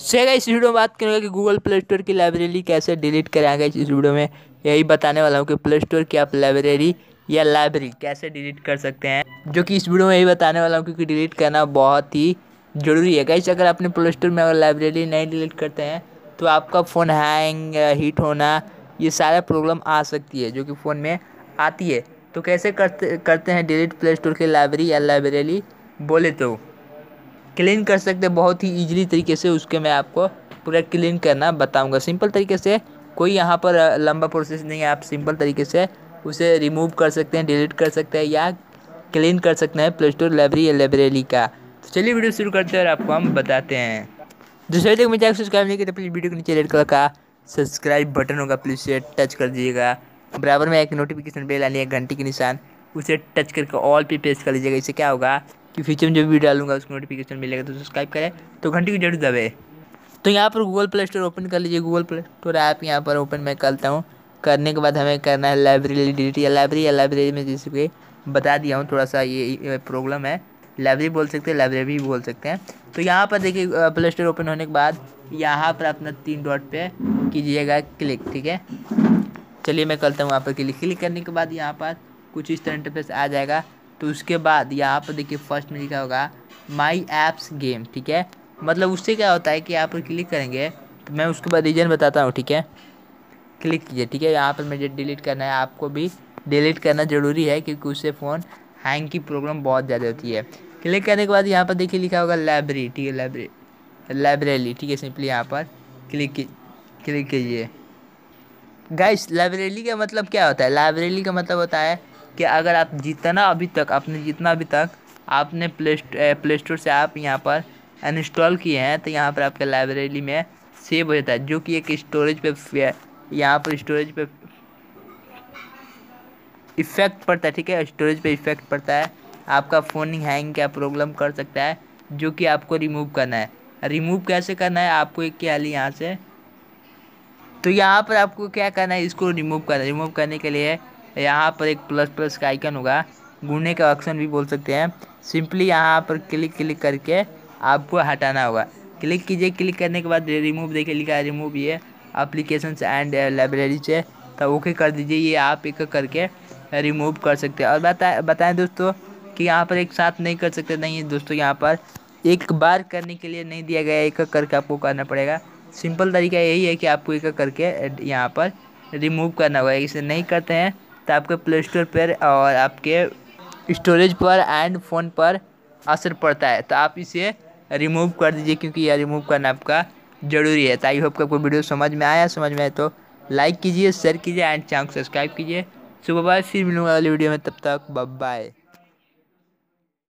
से गाइस इस वीडियो में बात करेंगे कि गूगल प्ले स्टोर की लाइब्रेरी कैसे डिलीट करेंगे। इस वीडियो में यही बताने वाला हूँ कि प्ले स्टोर की आप लाइब्रेरी या लाइब्रेरी कैसे डिलीट कर सकते हैं, जो कि इस वीडियो में यही बताने वाला हूँ क्योंकि डिलीट करना बहुत ही ज़रूरी है। गाइस अगर आपने प्ले स्टोर में अगर लाइब्रेरी नहीं डिलीट करते हैं तो आपका फ़ोन हैंग, हीट होना, ये सारा प्रॉब्लम आ सकती है जो कि फ़ोन में आती है। तो कैसे करते हैं डिलीट प्ले स्टोर की लाइब्रेरी या लाइब्रेरी बोले तो क्लीन कर सकते हैं बहुत ही ईजिली तरीके से। उसके मैं आपको पूरा क्लीन करना बताऊंगा सिंपल तरीके से, कोई यहाँ पर लंबा प्रोसेस नहीं है। आप सिंपल तरीके से उसे रिमूव कर सकते हैं, डिलीट कर सकते हैं या क्लीन कर सकते हैं प्ले स्टोर लाइब्रेरी या लाइब्रेरी का। तो चलिए वीडियो शुरू करते हैं और आपको हम बताते हैं। दूसरे तक मुझे सब्सक्राइब नहीं किया तो प्लीज़ वीडियो के नीचे रेड कलर का सब्सक्राइब बटन होगा, प्लीज़ उसे टच कर दीजिएगा। बराबर में एक नोटिफिकेशन बेल आनी है, घंटी के निशान, उसे टच करके ऑल पे प्रेस कर लीजिएगा। इससे क्या होगा कि फ्यूचर में जब भी डालूंगा उसको नोटिफिकेशन मिलेगा। तो सब्सक्राइब करें तो घंटी की जरूर दबाए। तो यहाँ पर गूगल प्ले स्टोर ओपन कर लीजिए, गूगल प्ले स्टोर ऐप यहाँ पर ओपन मैं करता हूँ। करने के बाद हमें करना है लाइब्रेरी डिलीट या लाइब्रेरी, या लाइब्रेरी में जैसे कि बता दिया हूँ थोड़ा सा ये प्रॉब्लम है। लाइब्रेरी बोल सकते हैं, लाइब्रेरी भी बोल सकते हैं। तो यहाँ पर देखिए प्ले स्टोर ओपन होने के बाद यहाँ पर अपना 3 डॉट पे कीजिएगा क्लिक, ठीक है। चलिए मैं करता हूँ वहाँ पर क्लिक। क्लिक करने के बाद यहाँ पर कुछ इस तरह इंटरफेस आ जाएगा। तो उसके बाद यहाँ पर देखिए फर्स्ट में लिखा होगा माई ऐप्स गेम, ठीक है। मतलब उससे क्या होता है कि यहाँ पर क्लिक करेंगे तो मैं उसके बाद रीजन बताता हूँ, ठीक है। क्लिक कीजिए, ठीक है। यहाँ पर मुझे डिलीट करना है, आपको भी डिलीट करना ज़रूरी है क्योंकि उससे फ़ोन हैंग की प्रॉब्लम बहुत ज़्यादा होती है। क्लिक करने के बाद यहाँ पर देखिए लिखा होगा लाइब्रेरी, ठीक है, लाइब्रेरी, ठीक है। सिंपली यहाँ पर क्लिक कीजिए। गाइस लाइब्रेरी का मतलब क्या होता है? लाइब्रेरी का मतलब होता है कि अगर आप जितना अभी तक आपने प्ले स्टोर से आप यहाँ पर इंस्टॉल किए हैं तो यहाँ पर आपके लाइब्रेरी में सेव हो जाता है, जो कि एक स्टोरेज पे, यहाँ पर स्टोरेज पे इफ़ेक्ट पड़ता है, ठीक है। स्टोरेज पे इफ़ेक्ट पड़ता है, आपका फ़ोन हैंग क्या प्रॉब्लम कर सकता है, जो कि आपको रिमूव करना है। रिमूव कैसे करना है आपको? एक क्या यहाँ से, तो यहाँ पर आपको क्या करना है, इसको रिमूव करना है। रिमूव करने के लिए यहाँ पर एक प्लस का आइकन होगा, गुणे का ऑप्शन भी बोल सकते हैं। सिंपली यहाँ पर क्लिक करके आपको हटाना होगा। क्लिक कीजिए। क्लिक करने के बाद रिमूव देखिए लिखा है, रिमूव ये एप्लीकेशन एंड लाइब्रेरी से, तो ओके कर दीजिए। ये आप एक करके रिमूव कर सकते हैं। और बताएं दोस्तों कि यहाँ पर एक साथ नहीं कर सकते, नहीं दोस्तों, यहाँ पर एक बार करने के लिए नहीं दिया गया, एक करके आपको करना पड़ेगा। सिंपल तरीका यही है कि आपको एक करके यहाँ पर रिमूव करना होगा। इसे नहीं करते हैं तो आपके प्ले स्टोर पर और आपके स्टोरेज पर एंड फ़ोन पर असर पड़ता है। तो आप इसे रिमूव कर दीजिए क्योंकि यह रिमूव करना आपका ज़रूरी है। तो आई होप आपको वीडियो समझ में आया तो लाइक कीजिए, शेयर कीजिए एंड चैनल को सब्सक्राइब कीजिए। सुबह बाद फिर मिलूंगा अगली वीडियो में, तब तक बाय।